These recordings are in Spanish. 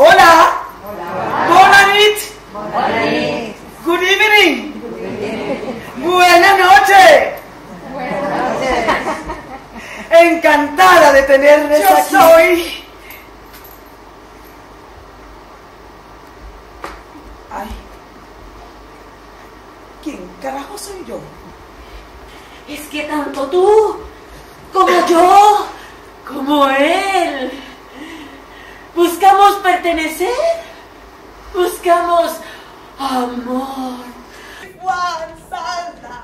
Hola. Hola. Good evening. Buenas noches. Encantada de tenerles aquí. Yo soy... Ay. ¿Quién carajo soy yo? Es que tanto tú, como yo, como él, buscamos pertenecer, buscamos amor. Juan Santa,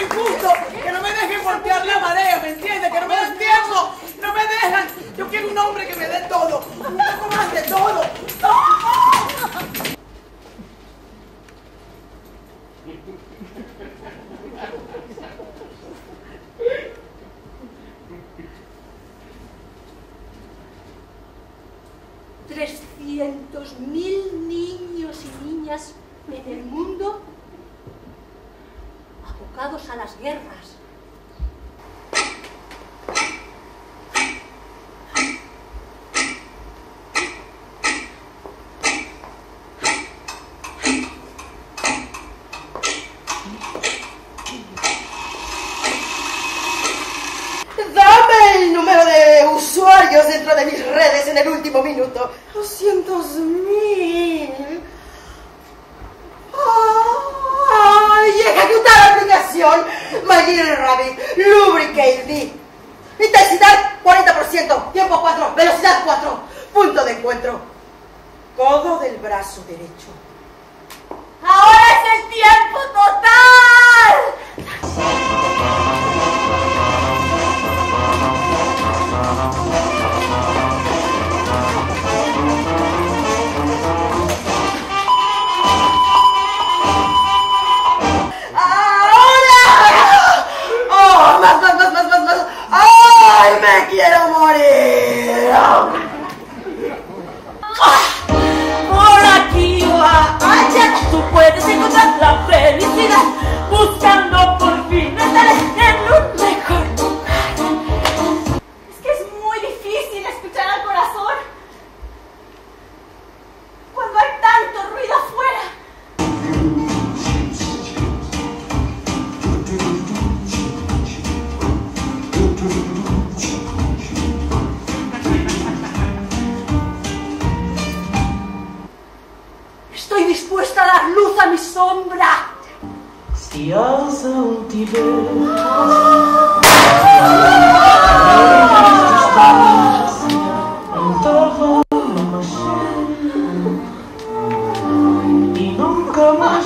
injusto, que no me dejen voltear la marea, ¿me entiendes? Que no me den tiempo, no me dejan. Yo quiero un hombre que me dé todo, un poco más de todo. ¡No! A las guerras. ¡Dame el número de usuarios dentro de mis redes en el último minuto! 200.000... Margarine Rabbit, Lubricate D. Intensidad 40%, tiempo 4, velocidad 4, punto de encuentro. Codo del brazo derecho. ¡Ahora es el tiempo total! ¡Ay, me quiero morir! Por aquí o allá, tú puedes encontrar la felicidad, buscando por fin estar en un mejor lugar. Es que es muy difícil escuchar al corazón cuando hay tanto ruido afuera. Dispuesta a dar luz a mi sombra. Si has un y nunca más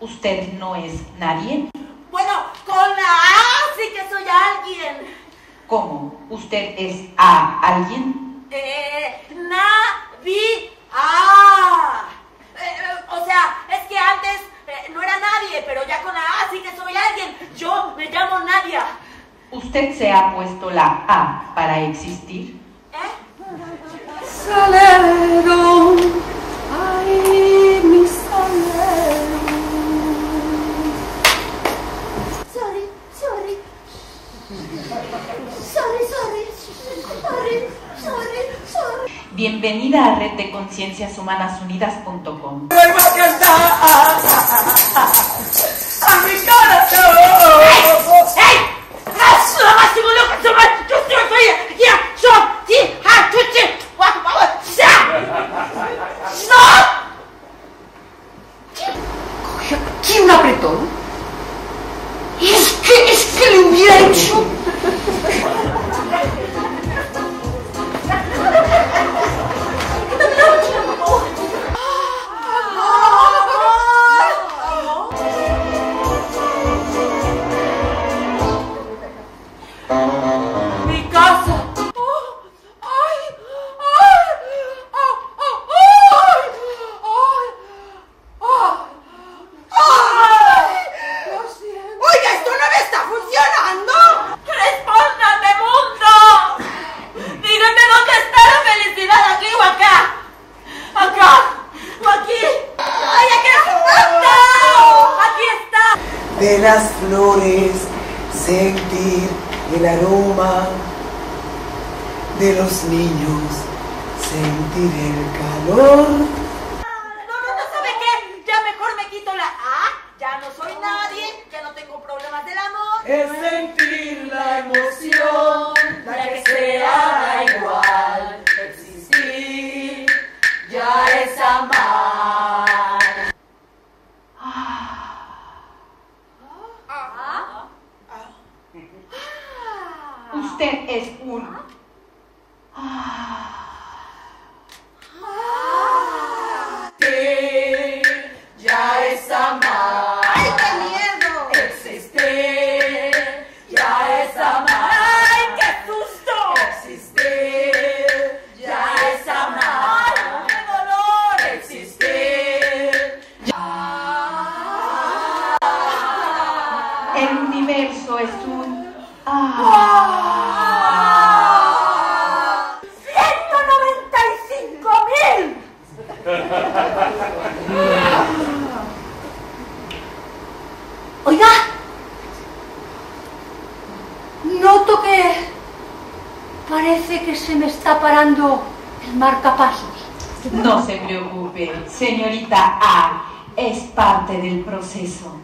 usted no es nadie. Bueno, con la A sí que soy alguien. ¿Cómo? ¿Usted es a alguien? Nadia. O sea, es que antes no era nadie, pero ya con la A sí que soy alguien. Yo me llamo Nadia. ¿Usted se ha puesto la A para existir? Solero, ay, mi solero. Sorry. Bienvenida a Red de Conciencias Humanas Unidas.com. ¡Vuelvo a cantar a mi corazón! ¡Ey! ¿Cogió aquí un apretón? ¿Es que le hubiera hecho? de las flores, sentir el aroma de los niños, sentir el calor. No, ¿sabe qué? Ya mejor me quito la A, ya no soy nadie, ya no tengo problemas del amor. Es sentir la emoción, la que sea da igual, existir ya es amar. Usted es un... Te ya es amar. ¡Ay, qué miedo! Existir ya es amar. ¡Ay, qué susto! Existir ya es amar. ¡Ay, qué dolor! Existir ya. El universo es un... Oiga, noto que parece que se me está parando el marcapasos. No se preocupe, señorita A, es parte del proceso.